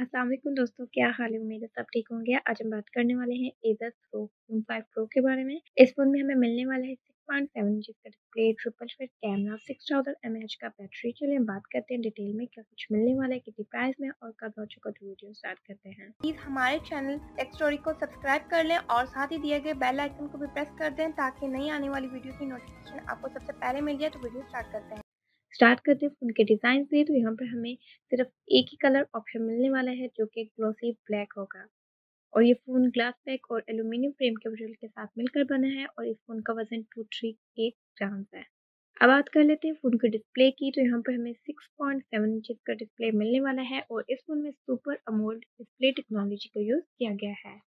अस्सलाम वालेकुम दोस्तों, क्या हाल है। उम्मीद है सब ठीक होंगे। आज हम बात करने वाले हैं ROG Phone 5 Pro के बारे में। इस फोन में हमें मिलने वाला है 6.7 इंच का डिस्प्ले, 888 कैमरा, 6000 mAh का बैटरी। चलिए हम बात करते हैं डिटेल में क्या कुछ मिलने वाला है, कितनी प्राइस में और कब हो चुका। वीडियो स्टार्ट करते हैं। प्लीज हमारे चैनल टेक स्टोरी को सब्सक्राइब कर लें और साथ ही दिए गए बेल आइकन को भी प्रेस कर दें ताकि नई आने वाली वीडियो की नोटिफिकेशन आपको सबसे पहले मिल जाए। तो वीडियो स्टार्ट करते हैं। स्टार्ट करते हैं फोन के डिज़ाइन से। तो यहाँ पर हमें सिर्फ एक ही कलर ऑप्शन मिलने वाला है जो कि ग्लॉसी ब्लैक होगा। और ये फ़ोन ग्लास पैक और एल्यूमिनियम फ्रेम के मटेरियल के साथ मिलकर बना है और इस फ़ोन का वजन 238 ग्राम है। अब बात कर लेते हैं फ़ोन के डिस्प्ले की। तो यहाँ पर हमें 6.7 इंच का डिस्प्ले मिलने वाला है और इस फ़ोन में सुपर अमोल्ड डिस्प्ले टेक्नोलॉजी का यूज़ किया गया है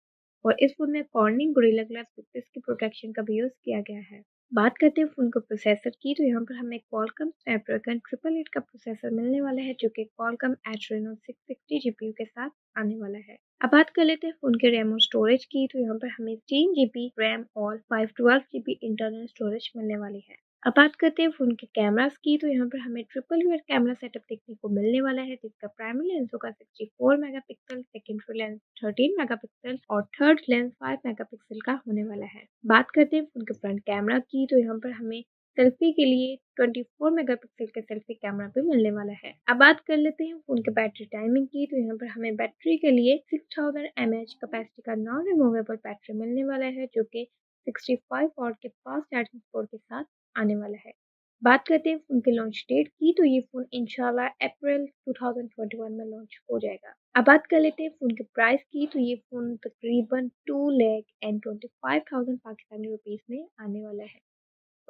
और इस फ़ोन में कॉर्निंग गोरिल्ला ग्लास पिक्सेल्स की प्रोटेक्शन का भी यूज़ किया गया है। बात करते हैं फ़ोन के प्रोसेसर की। तो यहाँ पर हमें Qualcomm Snapdragon 888 का प्रोसेसर मिलने वाला है जो कि Qualcomm Adreno 660 GPU के साथ आने वाला है। अब बात कर लेते हैं फ़ोन के रैम और स्टोरेज की। तो यहाँ पर हमें 3 GB रैम और 512 GB इंटरनल स्टोरेज मिलने वाली है। अब बात करते हैं फ़ोन के कैमरास की। तो यहाँ पर हमें ट्रिपल वाइड कैमरा सेटअप देखने को मिलने वाला है जिसका प्राइमरी लेंस होगा 64 मेगापिक्सल, सेकेंडरी लेंस 13 मेगापिक्सल और थर्ड लेंस 5 मेगापिक्सल का होने वाला है। बात करते हैं फ़ोन के फ्रंट कैमरा की। तो यहाँ पर हमें सेल्फी के लिए 24 मेगापिक्सल का सेल्फी कैमरा भी मिलने वाला है। अब बात कर लेते हैं फ़ोन के बैटरी टाइमिंग की। तो यहाँ पर हमें बैटरी के लिए 6000 mAh कैपेसिटी का नॉन रिमूवेबल बैटरी मिलने वाला है जो कि 65 वाट के फास्ट चार्जिंग पोर्ट के साथ आने वाला है। बात करते हैं फोन के लॉन्च डेट की। तो ये फोन इंशाल्लाह अप्रैल 2021 में लॉन्च हो जाएगा। अब बात कर लेते हैं फोन के प्राइस की। तो ये फोन तकरीबन 2,25,000 पाकिस्तानी रुपीस में आने वाला है।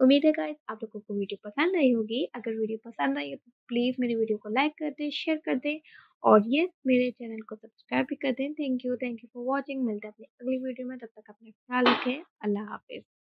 उम्मीद है गाइस आप लोगों को वीडियो पसंद आई होगी। अगर वीडियो पसंद आई तो प्लीज़ मेरी वीडियो को लाइक कर दें, शेयर कर दें और यस मेरे चैनल को सब्सक्राइब भी कर दें। Thank you for watching. मिलते हैं अपनी अगली वीडियो में, तब तक अपना ख्याल रखें। अल्लाह हाफिज़।